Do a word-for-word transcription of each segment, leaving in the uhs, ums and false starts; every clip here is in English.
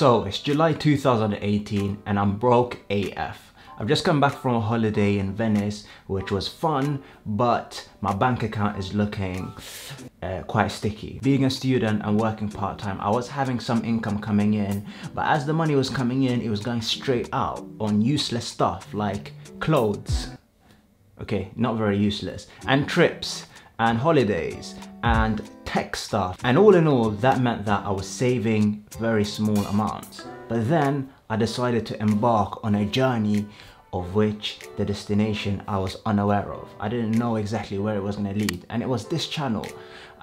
So it's July two thousand eighteen and I'm broke A F. I've just come back from a holiday in Venice, which was fun, but my bank account is looking uh, quite sticky. Being a student and working part-time, I was having some income coming in, but as the money was coming in, it was going straight out on useless stuff like clothes. Okay, not very useless. And trips and holidays and tech stuff. And all in all, that meant that I was saving very small amounts. But then I decided to embark on a journey of which the destination I was unaware of. I didn't know exactly where it was going to lead, and it was this channel.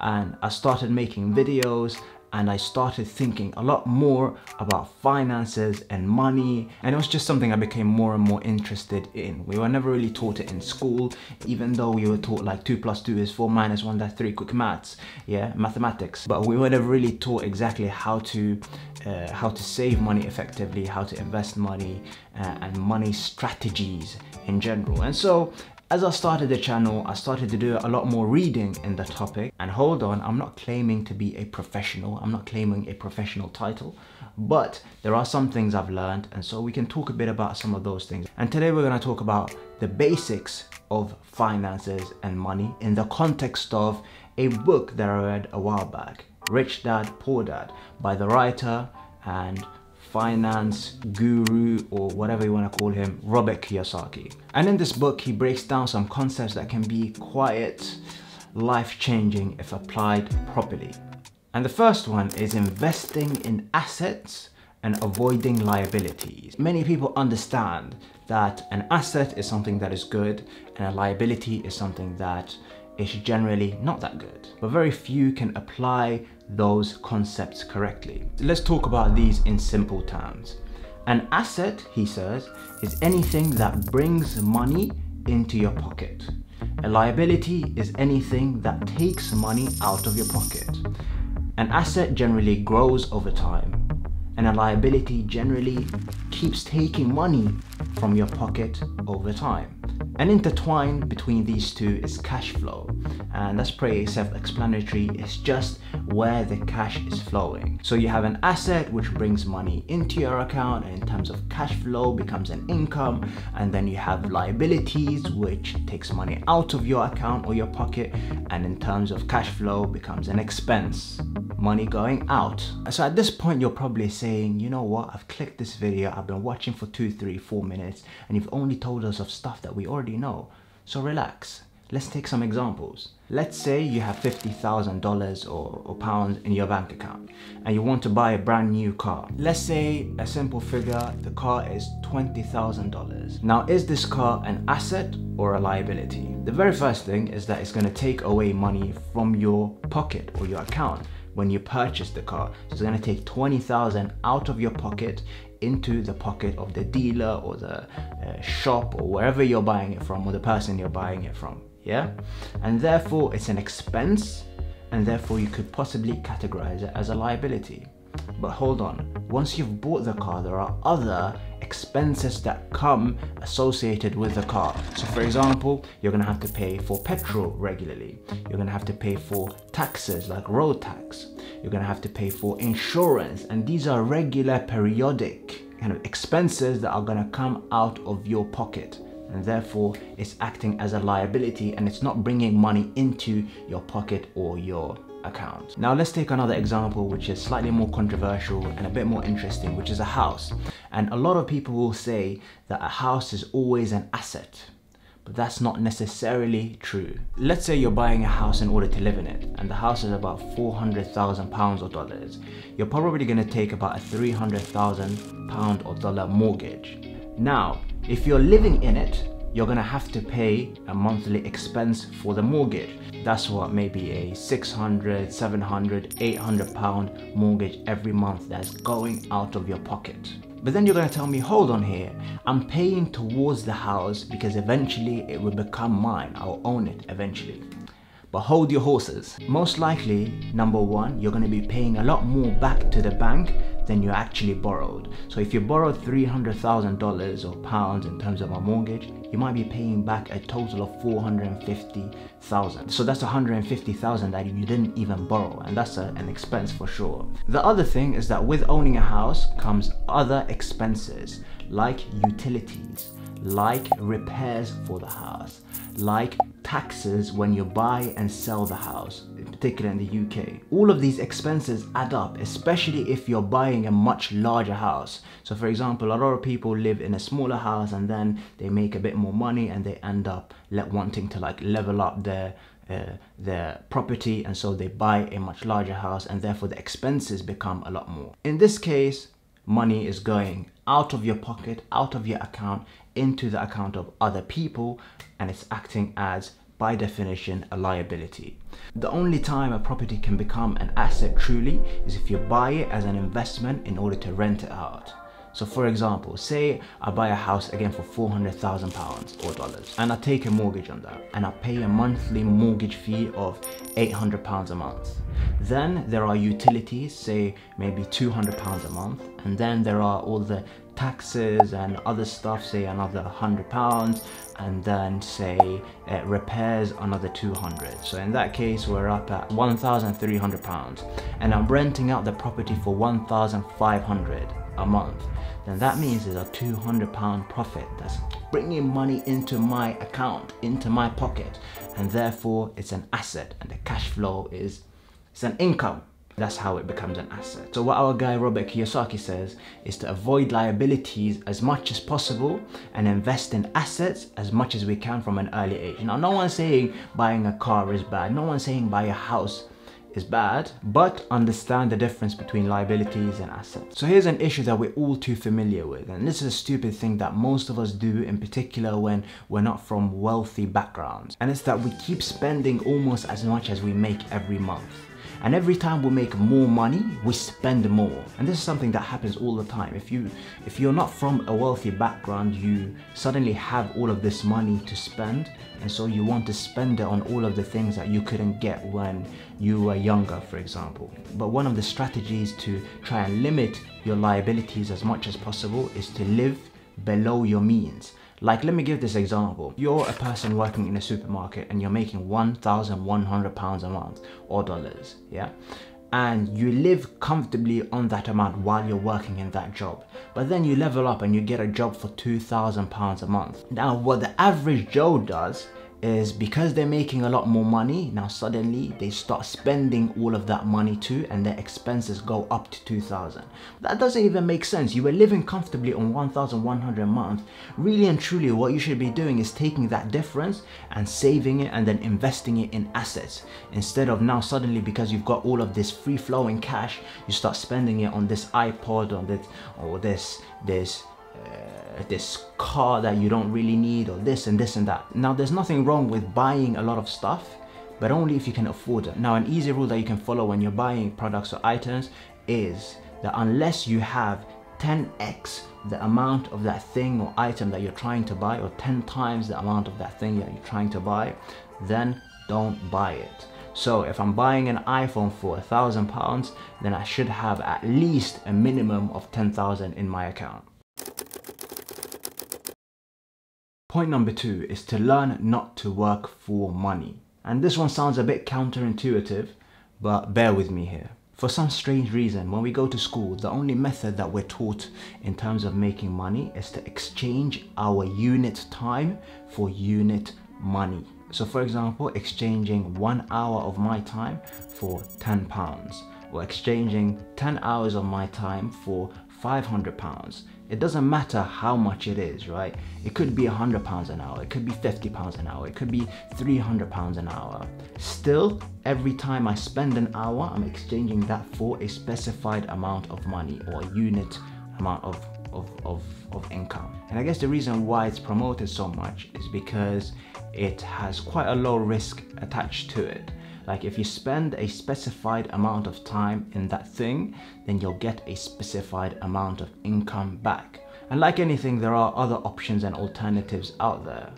And I started making videos and I started thinking a lot more about finances and money, and it was just something I became more and more interested in. We were never really taught it in school, even though we were taught like two plus two is four minus one, that's three, quick maths, yeah, mathematics. But we were never really taught exactly how to uh, how to save money effectively, how to invest money, uh, and money strategies in general. And so as I started the channel, I started to do a lot more reading in the topic. And hold on, I'm not claiming to be a professional. I'm not claiming a professional title, but there are some things I've learned. And so we can talk a bit about some of those things. And today we're going to talk about the basics of finances and money in the context of a book that I read a while back, Rich Dad, Poor Dad, by the writer and finance guru, or whatever you want to call him, Robert Kiyosaki. And in this book, he breaks down some concepts that can be quite life-changing if applied properly. And the first one is investing in assets and avoiding liabilities. Many people understand that an asset is something that is good and a liability is something that is generally not that good, but very few can apply those concepts correctly. Let's talk about these in simple terms. An asset, he says, is anything that brings money into your pocket. A liability is anything that takes money out of your pocket. An asset generally grows over time, and a liability generally keeps taking money from your pocket over time. And intertwined between these two is cash flow, and that's pretty self-explanatory. It's just where the cash is flowing. So you have an asset which brings money into your account, and in terms of cash flow becomes an income, and then you have liabilities which takes money out of your account or your pocket, and in terms of cash flow becomes an expense, money going out. So at this point you're probably saying, you know what, I've clicked this video, I've been watching for two, three, four minutes, and you've only told us of stuff that we already know. So relax, let's take some examples. Let's say you have fifty thousand dollars or, or pounds in your bank account and you want to buy a brand new car. Let's say a simple figure, the car is twenty thousand dollars. Now, is this car an asset or a liability? The very first thing is that it's going to take away money from your pocket or your account when you purchase the car. So it's going to take twenty thousand dollars out of your pocket into the pocket of the dealer or the uh, shop or wherever you're buying it from, or the person you're buying it from, yeah? And therefore it's an expense, and therefore you could possibly categorize it as a liability. But hold on, once you've bought the car, there are other expenses that come associated with the car. So for example, you're gonna have to pay for petrol regularly. You're gonna have to pay for taxes like road tax. You're gonna have to pay for insurance. And these are regular periodic kind of expenses that are gonna come out of your pocket. And therefore it's acting as a liability, and it's not bringing money into your pocket or your account. Now let's take another example which is slightly more controversial and a bit more interesting, which is a house. And a lot of people will say that a house is always an asset, but that's not necessarily true. Let's say you're buying a house in order to live in it, and the house is about four hundred thousand pounds or dollars. You're probably going to take about a three hundred thousand pound or dollar mortgage. Now, if you're living in it, you're gonna have to pay a monthly expense for the mortgage. That's what, maybe a six hundred, seven hundred, eight hundred pound mortgage every month that's going out of your pocket. But then you're gonna tell me, hold on here, I'm paying towards the house because eventually it will become mine, I'll own it eventually. but hold your horses. Most likely, number one, you're going to be paying a lot more back to the bank than you actually borrowed. So if you borrowed three hundred thousand dollars or pounds in terms of a mortgage, you might be paying back a total of four hundred fifty thousand. So that's one hundred fifty thousand that you didn't even borrow, and that's a, an expense for sure. The other thing is that with owning a house comes other expenses like utilities, like repairs for the house, like taxes when you buy and sell the house, in particular in the U K. All of these expenses add up, especially if you're buying a much larger house. So for example, a lot of people live in a smaller house and then they make a bit more money and they end up wanting to like level up their Uh, their property, and so they buy a much larger house, and therefore the expenses become a lot more. In this case, money is going out of your pocket, out of your account, into the account of other people, and it's acting as, by definition, a liability. The only time a property can become an asset truly is if you buy it as an investment in order to rent it out. So for example, say I buy a house again for four hundred thousand pounds or dollars, and I take a mortgage on that, and I pay a monthly mortgage fee of eight hundred pounds a month. Then there are utilities, say maybe two hundred pounds a month, and then there are all the taxes and other stuff, say another one hundred pounds, and then say uh, repairs another two hundred. So in that case, we're up at one thousand three hundred pounds, and I'm renting out the property for one thousand five hundred a month. Then that means there's a two hundred pound profit that's bringing money into my account, into my pocket, and therefore it's an asset, and the cash flow is, it's an income. That's how it becomes an asset. So what our guy Robert Kiyosaki says is to avoid liabilities as much as possible and invest in assets as much as we can from an early age. Now, no one's saying buying a car is bad, no one's saying buy a house is bad, but understand the difference between liabilities and assets. So here's an issue that we're all too familiar with, and this is a stupid thing that most of us do, in particular when we're not from wealthy backgrounds, and it's that we keep spending almost as much as we make every month. And every time we make more money, we spend more. And this is something that happens all the time. If, you, if you're not from a wealthy background, you suddenly have all of this money to spend, and so you want to spend it on all of the things that you couldn't get when you were younger, for example. But one of the strategies to try and limit your liabilities as much as possible is to live below your means. Like, let me give this example. You're a person working in a supermarket and you're making one thousand one hundred pounds a month or dollars, yeah? And you live comfortably on that amount while you're working in that job. But then you level up and you get a job for two thousand pounds a month. Now, what the average Joe does is, because they're making a lot more money, now suddenly they start spending all of that money too, and their expenses go up to two thousand. That doesn't even make sense. You were living comfortably on one thousand one hundred a month. Really and truly, what you should be doing is taking that difference and saving it and then investing it in assets, instead of now suddenly, because you've got all of this free flowing cash, you start spending it on this iPod, on this, or this, this, Uh, this car that you don't really need, or this and this and that. Now, there's nothing wrong with buying a lot of stuff, but only if you can afford it. Now, an easy rule that you can follow when you're buying products or items is that unless you have ten X the amount of that thing or item that you're trying to buy, or ten times the amount of that thing that you're trying to buy, then don't buy it. So if I'm buying an iPhone for a thousand pounds, then I should have at least a minimum of ten thousand in my account. Point number two is to learn not to work for money. And this one sounds a bit counterintuitive, but bear with me here. For some strange reason, when we go to school, the only method that we're taught in terms of making money is to exchange our unit time for unit money. So for example, exchanging one hour of my time for ten pounds, or exchanging ten hours of my time for five hundred pounds. It doesn't matter how much it is, right? It could be one hundred pounds an hour, it could be fifty pounds an hour, it could be three hundred pounds an hour. Still, every time I spend an hour, I'm exchanging that for a specified amount of money, or a unit amount of, of, of, of income. And I guess the reason why it's promoted so much is because it has quite a low risk attached to it. Like, if you spend a specified amount of time in that thing, then you'll get a specified amount of income back. And like anything, there are other options and alternatives out there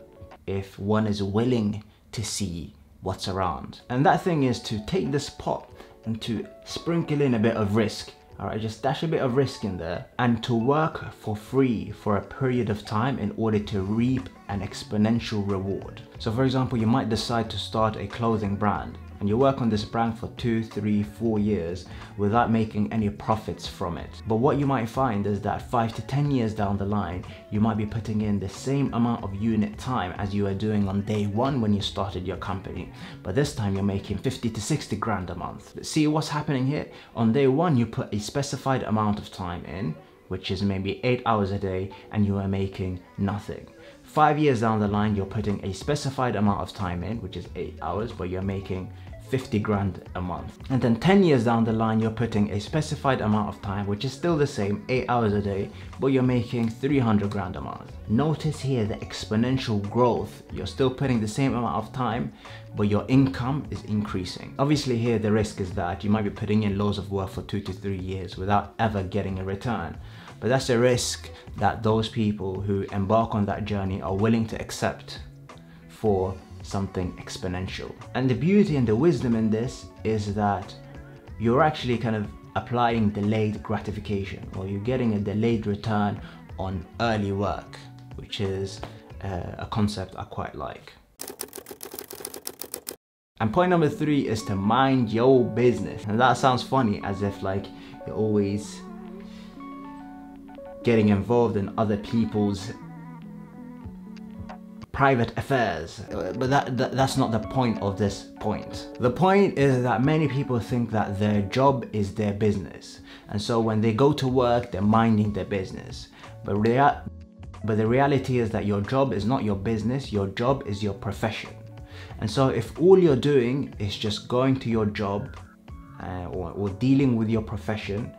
if one is willing to see what's around. And that thing is to take this pot and to sprinkle in a bit of risk. All right, just dash a bit of risk in there and to work for free for a period of time in order to reap an exponential reward. So for example, you might decide to start a clothing brand and you work on this brand for two, three, four years without making any profits from it. But what you might find is that five to ten years down the line, you might be putting in the same amount of unit time as you were doing on day one when you started your company. But this time you're making fifty to sixty grand a month. See what's happening here? On day one, you put a specified amount of time in, which is maybe eight hours a day, and you are making nothing. Five years down the line, you're putting a specified amount of time in, which is eight hours, but you're making fifty grand a month. And then ten years down the line, you're putting a specified amount of time, which is still the same, eight hours a day, but you're making three hundred grand a month. Notice here the exponential growth. You're still putting the same amount of time, but your income is increasing. Obviously here, the risk is that you might be putting in loads of work for two to three years without ever getting a return. But that's a risk that those people who embark on that journey are willing to accept for something exponential. And the beauty and the wisdom in this is that you're actually kind of applying delayed gratification, or you're getting a delayed return on early work, which is uh, a concept I quite like. And point number three is to mind your business. And that sounds funny, as if like you're always getting involved in other people's private affairs, but that, that that's not the point of this point. The point is that many people think that their job is their business, and so when they go to work, they're minding their business. But rea- but the reality is that your job is not your business. Your job is your profession, and so if all you're doing is just going to your job uh, or, or dealing with your profession,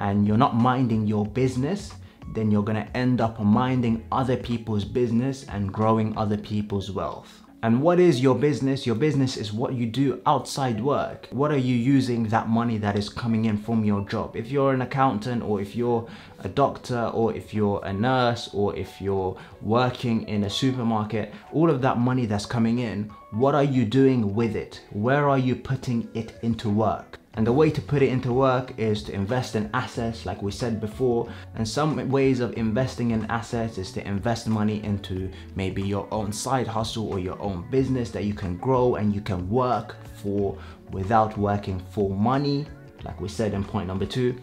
and you're not minding your business, then you're gonna end up minding other people's business and growing other people's wealth. And what is your business? Your business is what you do outside work. What are you using that money that is coming in from your job? If you're an accountant, or if you're a doctor, or if you're a nurse, or if you're working in a supermarket, all of that money that's coming in, what are you doing with it? Where are you putting it into work? And the way to put it into work is to invest in assets, like we said before. And some ways of investing in assets is to invest money into maybe your own side hustle or your own business that you can grow and you can work for without working for money, like we said in point number two.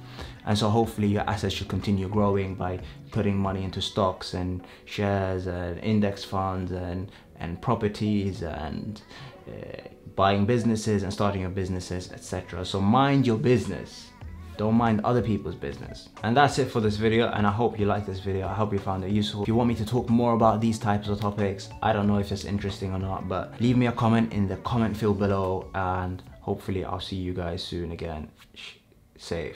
And so hopefully your assets should continue growing by putting money into stocks and shares and index funds and, and properties and uh, buying businesses and starting your businesses, et cetera. So mind your business. Don't mind other people's business. And that's it for this video, and I hope you liked this video. I hope you found it useful. If you want me to talk more about these types of topics, I don't know if it's interesting or not, but leave me a comment in the comment field below, and hopefully I'll see you guys soon again. Safe.